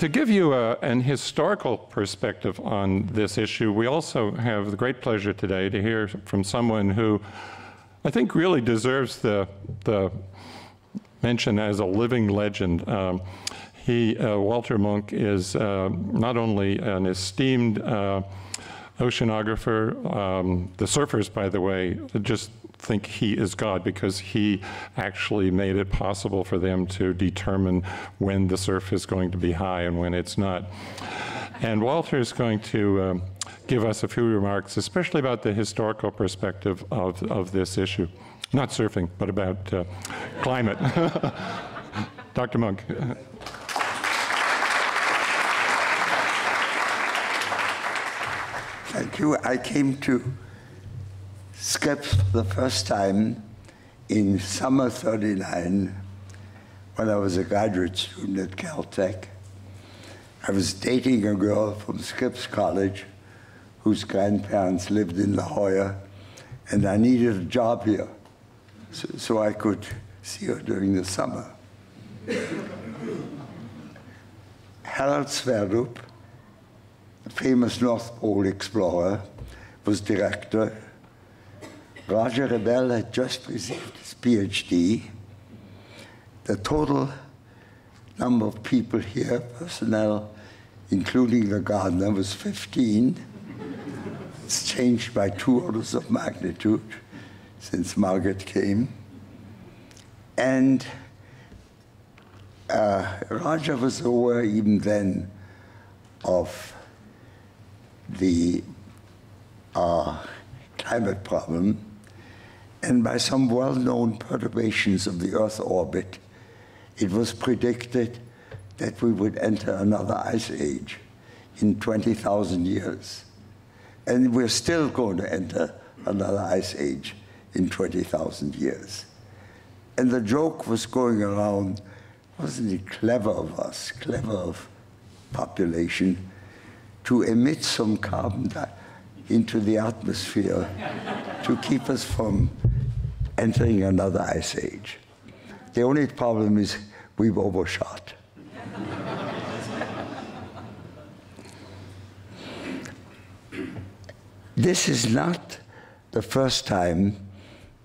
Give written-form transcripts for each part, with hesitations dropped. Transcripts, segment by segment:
To give you an historical perspective on this issue, we also have the great pleasure today to hear from someone who I think really deserves the mention as a living legend. Walter Munk is not only an esteemed oceanographer, the surfers, by the way, just think he is God because he actually made it possible for them to determine when the surf is going to be high and when it's not. And Walter is going to give us a few remarks, especially about the historical perspective of this issue. Not surfing, but about climate. Dr. Munk. Thank you. I came to Scripps for the first time in summer 39 when I was a graduate student at Caltech. I was dating a girl from Scripps College whose grandparents lived in La Jolla, and I needed a job here so I could see her during the summer. Harold Sverdrup, the famous North Pole explorer, was director. Roger Revelle had just received his PhD. The total number of people here, personnel, including the gardener, was 15. It's changed by 2 orders of magnitude since Margaret came. And Roger was aware even then of the climate problem. And by some well-known perturbations of the Earth orbit, it was predicted that we would enter another ice age in 20,000 years. And we're still going to enter another ice age in 20,000 years. And the joke was going around, wasn't it clever of us, clever of population, to emit some carbon dioxide into the atmosphere to keep us from entering another ice age. The only problem is we've overshot. This is not the first time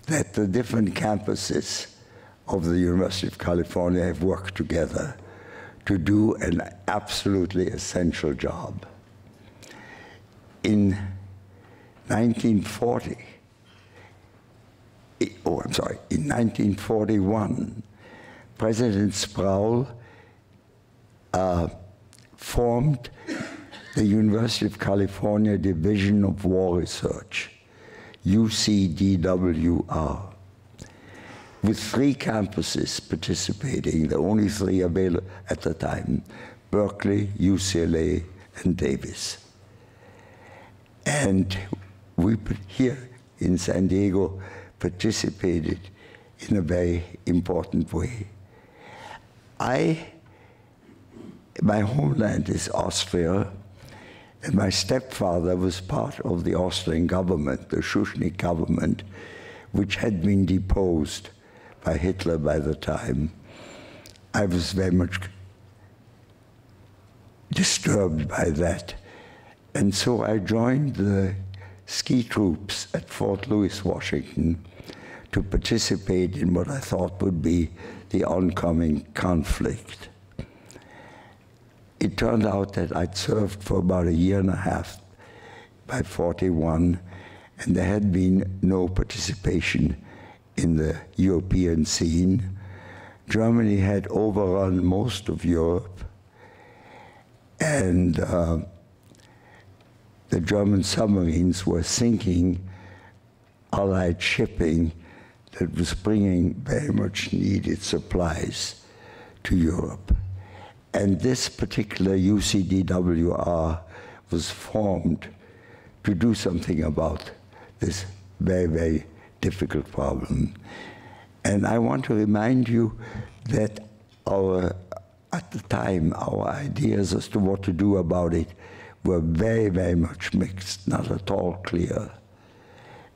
that the different campuses of the University of California have worked together to do an absolutely essential job. In 1941, President Sproul formed the University of California Division of War Research, UCDWR, with 3 campuses participating, the only 3 available at the time, Berkeley, UCLA, and Davis. And we here in San Diego participated in a very important way. My homeland is Austria, and my stepfather was part of the Austrian government, the Schuschnigg government, which had been deposed by Hitler by the time. I was very much disturbed by that. And so I joined the ski troops at Fort Lewis, Washington, to participate in what I thought would be the oncoming conflict. It turned out that I'd served for about 1.5 years by 41, and there had been no participation in the European scene. Germany had overrun most of Europe, And the German submarines were sinking Allied shipping that was bringing very much needed supplies to Europe. And this particular UCDWR was formed to do something about this very, very difficult problem. And I want to remind you that at the time, our ideas as to what to do about it were very, very much mixed, not at all clear.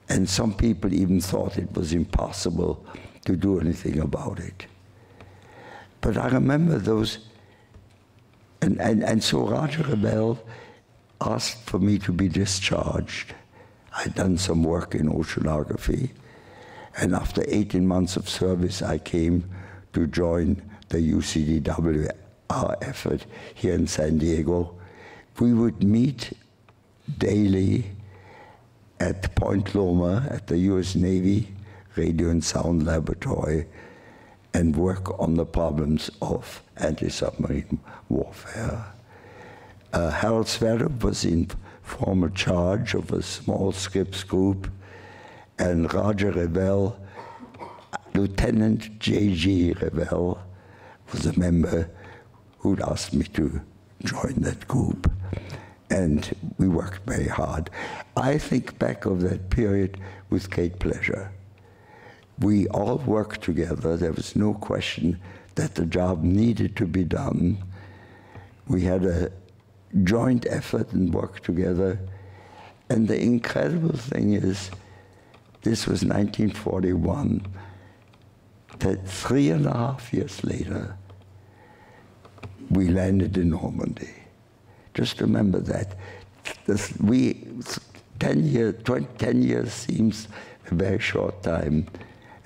And some people even thought it was impossible to do anything about it. But I remember those, and so Roger Revelle asked for me to be discharged. I'd done some work in oceanography, and after 18 months of service, I came to join the UCDWR effort here in San Diego. We would meet daily at Point Loma at the U.S. Navy Radio and Sound Laboratory and work on the problems of anti-submarine warfare. Harold Sverdrup was in former charge of a small Scripps group, and Roger Revelle, Lieutenant J.G. Revelle, was a member who'd asked me to join that group. And we worked very hard. I think back of that period with great pleasure. We all worked together. There was no question that the job needed to be done. We had a joint effort and worked together. And the incredible thing is, this was 1941, that 3.5 years later, we landed in Normandy. Just remember that. 10 years seems a very short time.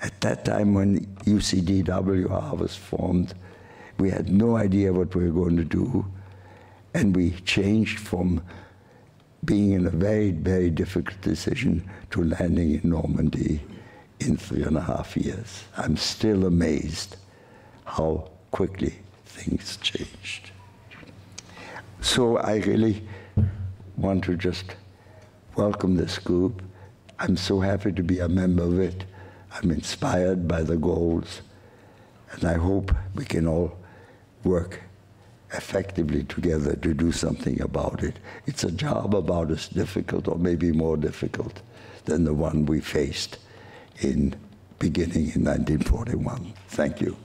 At that time when UCDWR was formed, we had no idea what we were going to do. And we changed from being in a very, very difficult decision to landing in Normandy in 3.5 years. I'm still amazed how quickly things changed. So I really want to just welcome this group. I'm so happy to be a member of it. I'm inspired by the goals, and I hope we can all work effectively together to do something about it. It's a job about as difficult, or maybe more difficult, than the one we faced beginning in 1941. Thank you.